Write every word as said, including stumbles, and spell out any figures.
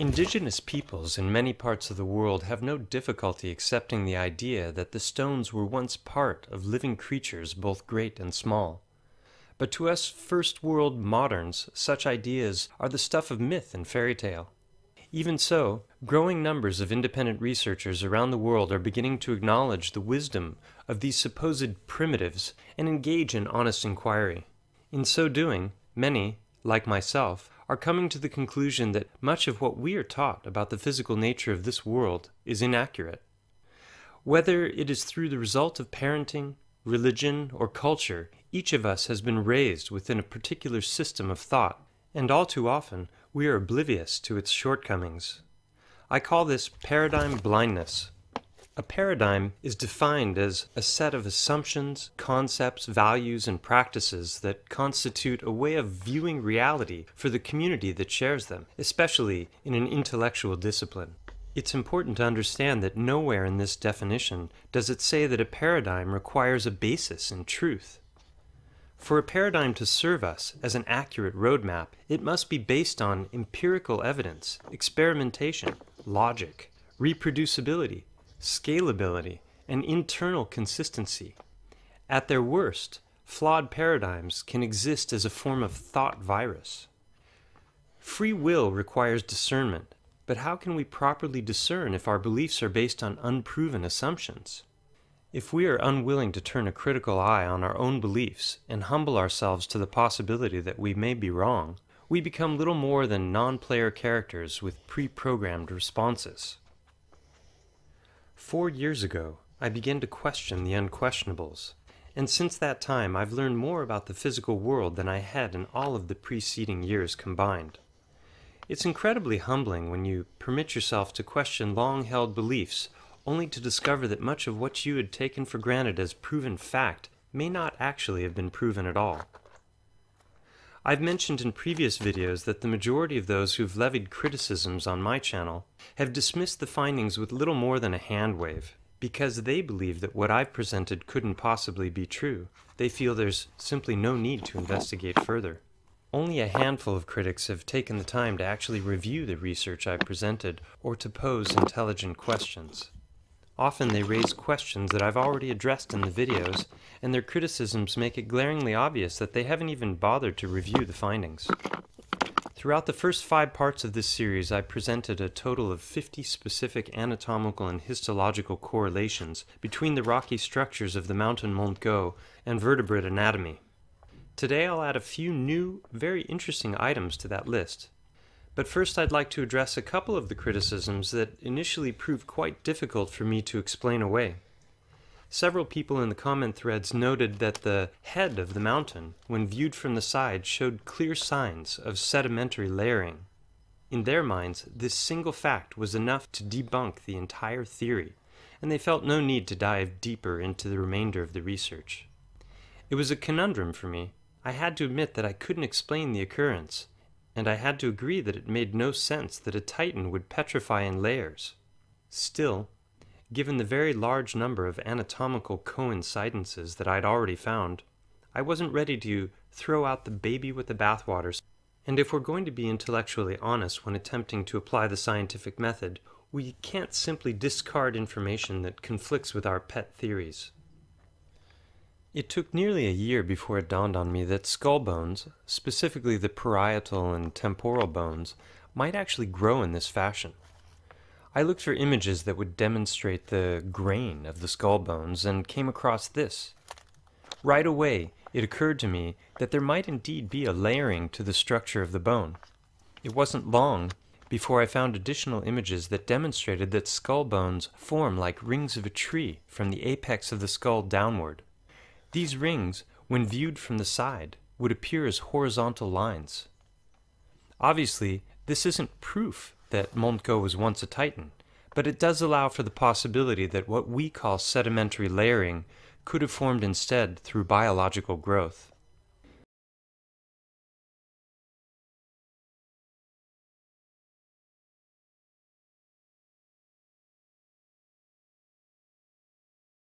Indigenous peoples in many parts of the world have no difficulty accepting the idea that the stones were once part of living creatures both great and small. But to us first world moderns, such ideas are the stuff of myth and fairy tale. Even so, growing numbers of independent researchers around the world are beginning to acknowledge the wisdom of these supposed primitives and engage in honest inquiry. In so doing, many, like myself, are coming to the conclusion that much of what we are taught about the physical nature of this world is inaccurate. Whether it is through the result of parenting, religion, or culture, each of us has been raised within a particular system of thought, and all too often we are oblivious to its shortcomings. I call this paradigm blindness. A paradigm is defined as a set of assumptions, concepts, values, and practices that constitute a way of viewing reality for the community that shares them, especially in an intellectual discipline. It's important to understand that nowhere in this definition does it say that a paradigm requires a basis in truth. For a paradigm to serve us as an accurate roadmap, it must be based on empirical evidence, experimentation, logic, reproducibility, scalability, and internal consistency. At their worst, flawed paradigms can exist as a form of thought virus. Free will requires discernment, but how can we properly discern if our beliefs are based on unproven assumptions? If we are unwilling to turn a critical eye on our own beliefs and humble ourselves to the possibility that we may be wrong, we become little more than non-player characters with pre-programmed responses. Four years ago, I began to question the unquestionables, and since that time I've learned more about the physical world than I had in all of the preceding years combined. It's incredibly humbling when you permit yourself to question long-held beliefs only to discover that much of what you had taken for granted as proven fact may not actually have been proven at all. I've mentioned in previous videos that the majority of those who've levied criticisms on my channel have dismissed the findings with little more than a hand wave. Because they believe that what I've presented couldn't possibly be true, they feel there's simply no need to investigate further. Only a handful of critics have taken the time to actually review the research I've presented or to pose intelligent questions. Often they raise questions that I've already addressed in the videos, and their criticisms make it glaringly obvious that they haven't even bothered to review the findings. Throughout the first five parts of this series, I presented a total of fifty specific anatomical and histological correlations between the rocky structures of the mountain Montgó and vertebrate anatomy. Today I'll add a few new, very interesting items to that list. But first I'd like to address a couple of the criticisms that initially proved quite difficult for me to explain away. Several people in the comment threads noted that the head of the mountain, when viewed from the side, showed clear signs of sedimentary layering. In their minds, this single fact was enough to debunk the entire theory, and they felt no need to dive deeper into the remainder of the research. It was a conundrum for me. I had to admit that I couldn't explain the occurrence, and I had to agree that it made no sense that a titan would petrify in layers. Still, given the very large number of anatomical coincidences that I'd already found, I wasn't ready to throw out the baby with the bathwater. And if we're going to be intellectually honest when attempting to apply the scientific method, we can't simply discard information that conflicts with our pet theories. It took nearly a year before it dawned on me that skull bones, specifically the parietal and temporal bones, might actually grow in this fashion. I looked for images that would demonstrate the grain of the skull bones and came across this. Right away, it occurred to me that there might indeed be a layering to the structure of the bone. It wasn't long before I found additional images that demonstrated that skull bones form like rings of a tree from the apex of the skull downward. These rings, when viewed from the side, would appear as horizontal lines. Obviously, this isn't proof that Montgó was once a titan, but it does allow for the possibility that what we call sedimentary layering could have formed instead through biological growth.